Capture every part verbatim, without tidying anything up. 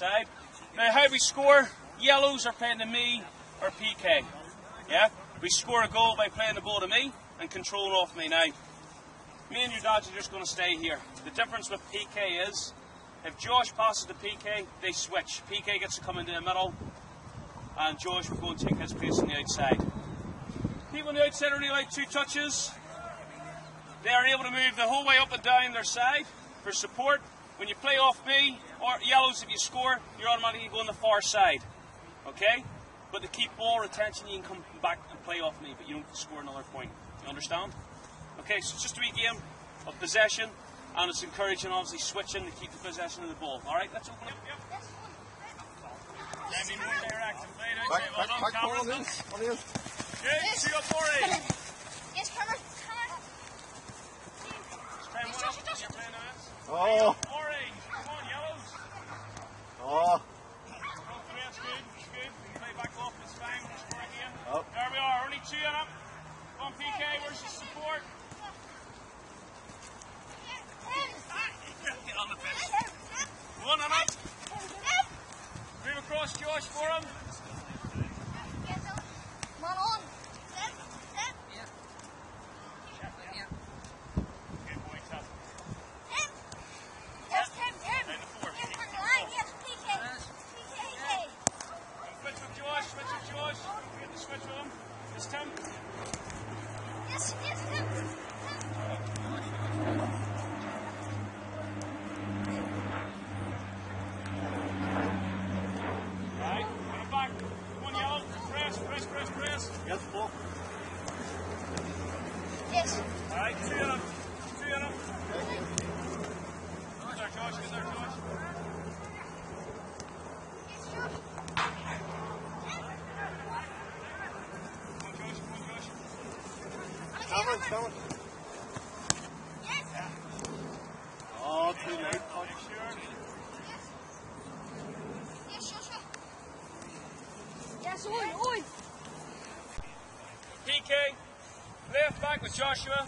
right side. Now how we score, yellows are playing to me or P K. Yeah? We score a goal by playing the ball to me and controlling off me. Now, me and your dads are just going to stay here. The difference with P K is, if Josh passes to P K, they switch. P K gets to come into the middle, and Josh will go and take his place on the outside. People on the outside are only allowed two touches. They are able to move the whole way up and down their side for support. When you play off me, or yellows, if you score, you're automatically going to the far side. Okay? But to keep ball retention, you can come back and play off me, but you don't score another point. You understand? Okay, so it's just a wee game of possession, and it's encouraging, obviously, switching to keep the possession of the ball. All right, let's open it. Yep, yep. Let me more direct and play it. Back, back, back, back, on this. On this. James, you got four eight. Yes, come on, come on. He's playing one up, you're playing us. Oh. Four eight. Come on, yellows. Oh. Go through it, it's good, it's good. We play back off, it's fine, we'll score again. Oh. There we are, only two in up. Come on, P K, where's your support? Get on the pitch. One and up. Move across, Josh, for him. Come on. Good boy, Tess. Yes, Tim, Tim. And the four. Yes, P K. P K. Switch with Josh, switch with Josh. We get the switch with him. It's Tim. Yes, yes, Tim. Tim. Joshua,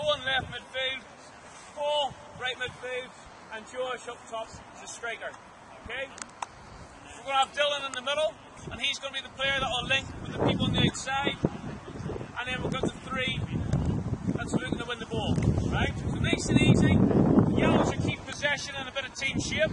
Owen left midfield, Paul right midfield, and Josh up top as a striker. Okay? We're going to have Dylan in the middle, and he's going to be the player that will link with the people on the outside. And then we've got the three that's looking to win the ball. Right? So nice and easy. The yellows will keep possession and a bit of team shape.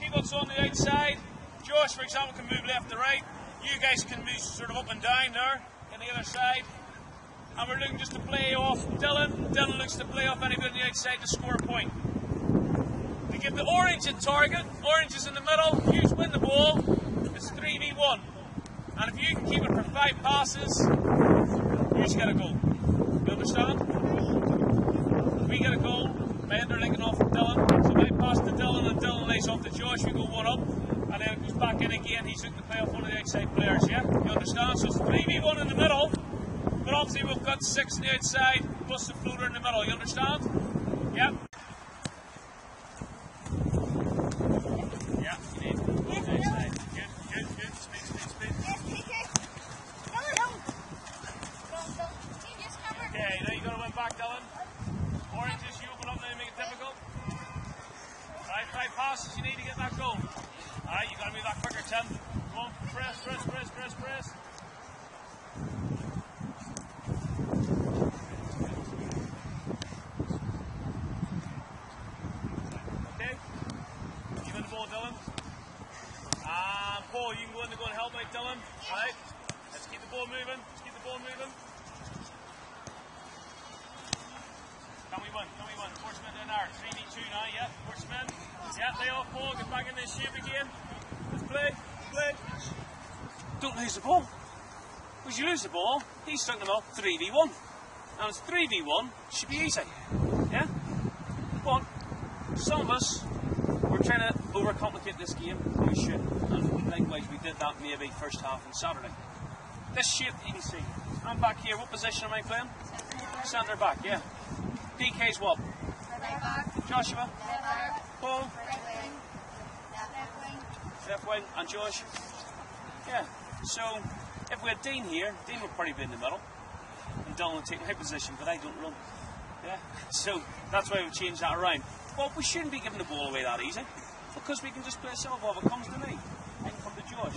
People that's on the outside, Josh, for example, can move left to right. You guys can move sort of up and down there on the other side. And we're looking just to play off Dylan. Dylan looks to play off anybody on the outside to score a point. They give the orange a target. Orange is in the middle. Hughes win the ball. It's three v one. And if you can keep it for five passes, Hughes get a goal. You understand? We get a goal by interlinking off Dylan. So they pass to Dylan, and Dylan lays off to Josh. We go one up. And then it goes back in again. He's looking to play off one of the outside players. Yeah? You understand? So it's three v one in the middle. But obviously we've got six on the outside, plus the floater in the middle, you understand? Yep. Yeah, you need to go outside. Good, good, good. Speed, speed, speed. Yes, P K. Dylan, don't. Don't, don't. Yes, cover. Okay, now you've got to win back, Dylan. Oranges, you open up now and make it difficult. Right, five passes, you need to get that goal. Alright, you've got to move that quicker, Tim. Come on, press, press, press, press, press. The ball. Because you lose the ball, he's talking about three v one. And it's three v one, it should be easy. Yeah? But some of us, we're trying to overcomplicate this game, we should. And likewise, we did that maybe first half on Saturday. This shape you can see. I'm back here, what position am I playing? Centre back, yeah. D K's what? Right back. Joshua? Left back. Paul? Right wing. Left wing. Left wing. And Josh? Yeah. So, if we had Dean here, Dean would probably be in the middle. And Dylan would take my position, but I don't run. Yeah? So, that's why we've changed that around. Well, we shouldn't be giving the ball away that easy. because we can just play some of it comes to me. I can come to Josh.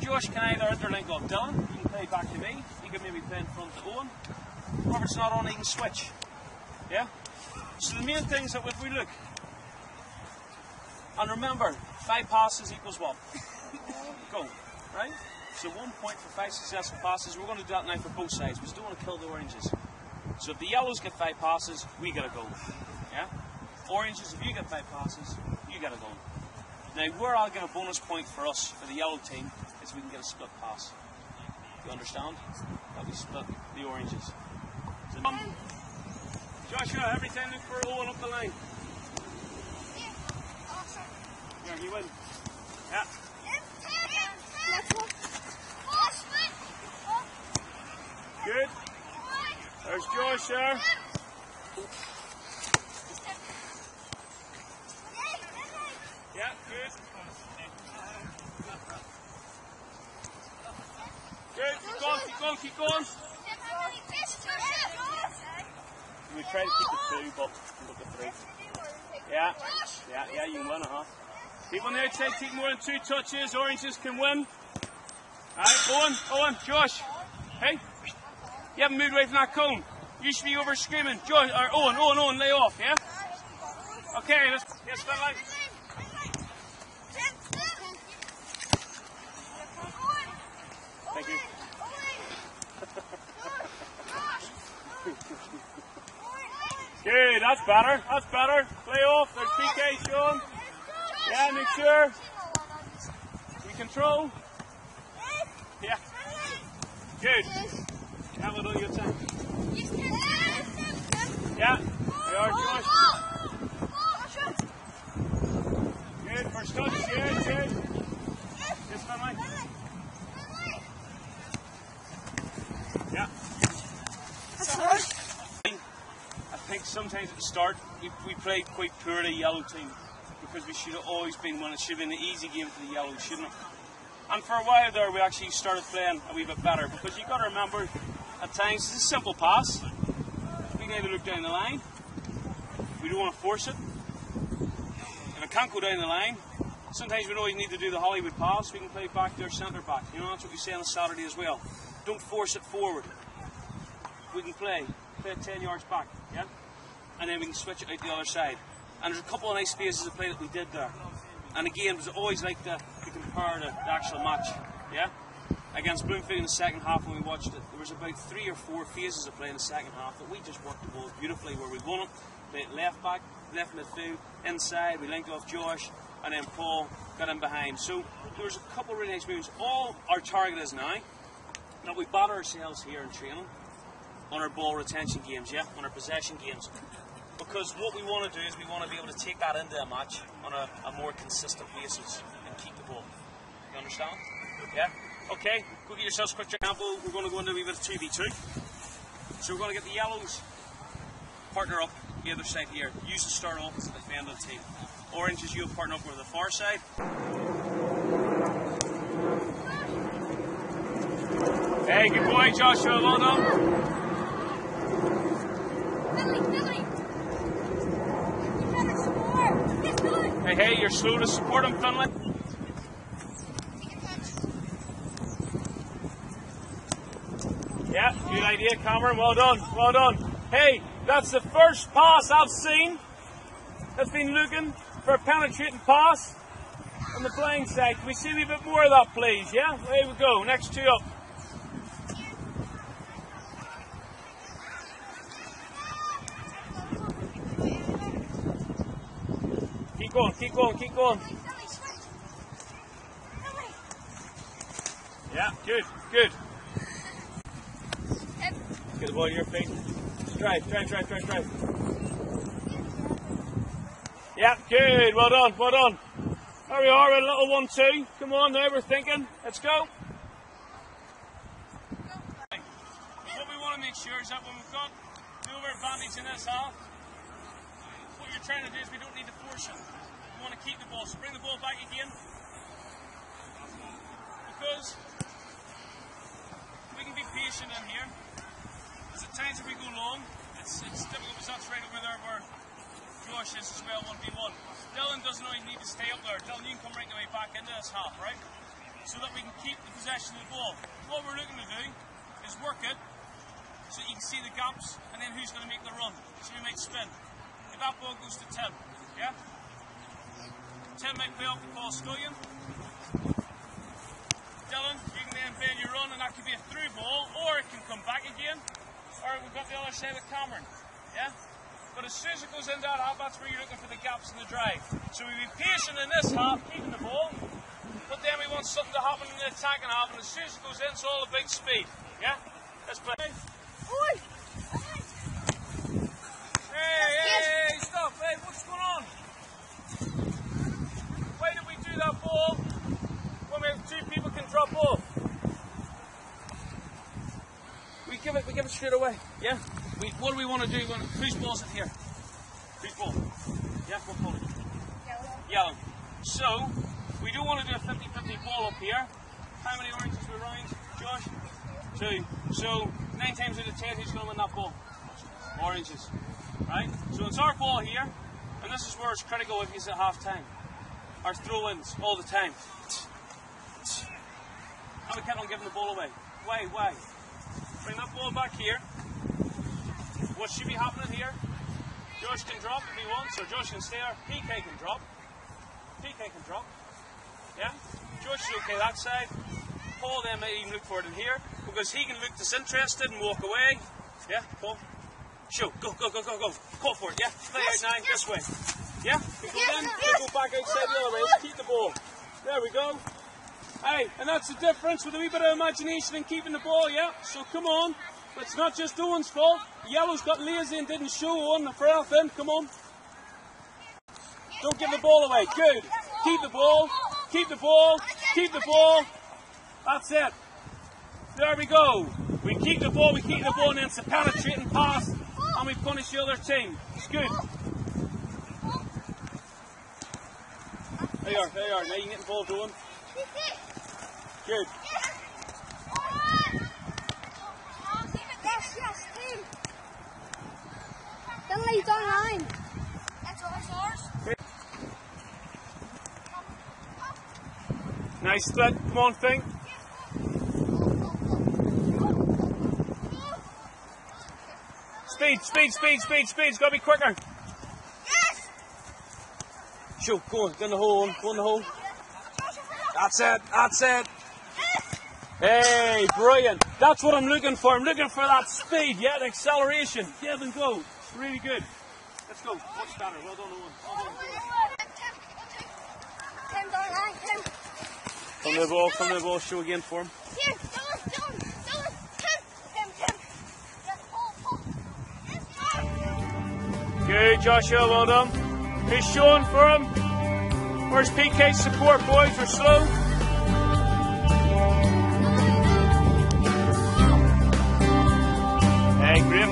Josh can either interlink off Dylan, he can play back to me, he can maybe play in front to Owen. Robert's not on, he can switch. Yeah? So the main thing is that if we look, and remember, five passes equals what? Goal, right? So one point for five successful passes. We're going to do that now for both sides. We still want to kill the oranges. So if the yellows get five passes, we get a goal. Yeah? Oranges, if you get five passes, you get a goal. Now, where I'll get a bonus point for us, for the yellow team, is if we can get a split pass. You understand? That we split the oranges. So, um, Joshua, every time look for Owen up the line. Yeah, you win. Yeah. Good. There's Josh there. Yeah, good. Good, keep going, keep going, keep going. We try to keep the two, but look at three. Yeah, yeah, yeah, you can win, huh? People on the outside take more than two touches. Oranges can win. Alright, Owen, Owen, Josh. Hey? You haven't moved away from that cone. You should be over screaming. Josh, or Owen, Owen, Owen, lay off, yeah? Okay, let's get spin line. Thank you. Good, that's better, that's better. Play off, there's P K, Sean. Yeah, make sure. We control. Yeah. Good. Have it all your time. Yeah. They are, Josh. Good. First touch. Good, good. Just one line. Yeah. I think sometimes at the start, we, we played quite poorly, yellow team. Because we should have always been one. It should have been an easy game for the yellows, shouldn't it? And for a while there, we actually started playing a wee bit better. Because you've got to remember, at times, it's a simple pass. We can either look down the line. We don't want to force it. If it can't go down the line, sometimes we know you need to do the Hollywood pass. We can play back there, centre back. You know, that's what we say on a Saturday as well. Don't force it forward. We can play. Play it ten yards back. Yeah? And then we can switch it out the other side. And there's a couple of nice phases of play that we did there. And again, it was always like to, to compare the, the actual match, yeah? Against Bloomfield in the second half when we watched it, there was about three or four phases of play in the second half that we just worked the ball beautifully, where we won it, played left back, left midfield, inside, we linked off Josh, and then Paul got in behind. So there was a couple of really nice moves. All our target is now, that we batter ourselves here in training, on our ball retention games, yeah? On our possession games. Because what we want to do is we want to be able to take that into a match on a, a more consistent basis and keep the ball. You understand? Yeah? Okay, go get yourselves a quick example. We're going to go into a wee bit of two v two. So we're going to get the yellows partner up the other side here. You should start off as the defending team. Oranges, you'll partner up with the far side. Hey, good boy, Joshua. Well done. Hey, hey, you're slow to support him, Finlay. Yeah, good idea, Cameron. Well done, well done. Hey, that's the first pass I've seen that's been looking for a penetrating pass on the playing side. Can we see a wee bit more of that, please? Yeah, there we go. Next two up. Keep going, keep going, keep going. Yeah, good, good. Get the ball to your feet. Drive, drive, drive, drive, drive. Yeah, good, well done, well done. There we are, a little one two. Come on now, we're thinking. Let's go. What we want to make sure is that when we've got the over advantage in this half, what you're trying to do is we don't need to force it. We want to keep the ball, so bring the ball back again. Because we can be patient in here. Because at times if we go long, it's, it's difficult because that's right over there where Josh pushes as well, one v one. Dylan doesn't really need to stay up there. Dylan, you can come right the way back into this half, right? So that we can keep the possession of the ball. What we're looking to do is work it so you can see the gaps and then who's going to make the run. So we might spin. If that ball goes to Tim, yeah? Tim might play off the ball, Scullion. Dylan, you can then bend your run and that could be a through ball, or it can come back again. Or we've got the other side with Cameron, yeah? But as soon as it goes into that half, that's where you're looking for the gaps in the drive. So we'll be patient in this half, keeping the ball, but then we want something to happen in the attacking half, and as soon as it goes in, it's all about speed, yeah? Let's play. Oi! Hey, hey, hey, stop, hey, what's going on? Why did we do that ball when we have two people can drop off? We give it, we give it straight away, yeah? We, what do we want to do? Whose ball's it here? Whose ball? Yeah, what ball? Yellow. Yellow. So, we don't want to do a fifty fifty ball up here. How many oranges were round, Josh? Two. So, nine times out of ten, who's going to win that ball? Oranges. Right? So, it's our ball here, and this is where it's critical if he's at half time. Our throw ins all the time. And we kept on giving the ball away. Why? Why? Bring that ball back here. What should be happening here? Josh can drop if he wants, or Josh can stay there. P K can drop. P K can drop. Yeah? Josh is okay that side. Paul then might even look for it in here, because he can look disinterested and walk away. Yeah, Paul? Show. Go, go, go, go, go. Call for it, yeah? Play out now, this way. Yeah? We go in, we go back outside the other way. Let's keep the ball. There we go. Hey, and that's the difference with a wee bit of imagination and keeping the ball, yeah? So come on. But it's not just Owen's fault. Yellow's got lazy and didn't show Owen for anything. Come on. Don't give the ball away. Good. Keep the ball. Keep the ball. Keep the ball. That's it. There we go. We keep the ball. We keep the ball, and it's a penetrating pass, and we punish the other team. It's good. There you are. There you are. Now you can get involved, Owen. Good. He's online. That's always ours. Nice thread, come on, Fink. Speed, speed, speed, speed, speed. It's got to be quicker. Yes! Sure, go on, go in the hole, go in the hole. That's it, that's it. Hey, brilliant. That's what I'm looking for. I'm looking for that speed, yeah, the acceleration. Give and go. Really good. Let's go. Much better. Well done, Owen. Well done. Tim, Tim, Tim. Come to the ball, come to the ball, show again for him. Here, Dylan, Dylan, Dylan, Tim, Tim, Tim. Yes, Paul, Paul. Yes, Josh. Good, Joshua, well done. Who's showing for him? Where's P K's support, boys? We're slow. Hey, great.